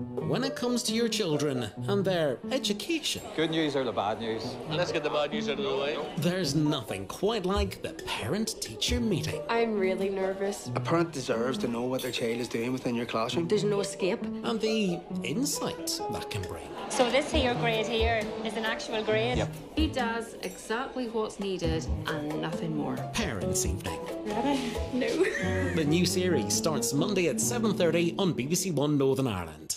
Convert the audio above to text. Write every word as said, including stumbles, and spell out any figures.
When it comes to your children and their education... Good news or the bad news? Let's get the bad news out of the way. There's nothing quite like the parent-teacher meeting. I'm really nervous. A parent deserves to know what their child is doing within your classroom. There's no escape. And the insight that can bring. So this here grade here is an actual grade? Yep. He does exactly what's needed and nothing more. Parents' Evening. Ready? No. The new series starts Monday at seven thirty on B B C One Northern Ireland.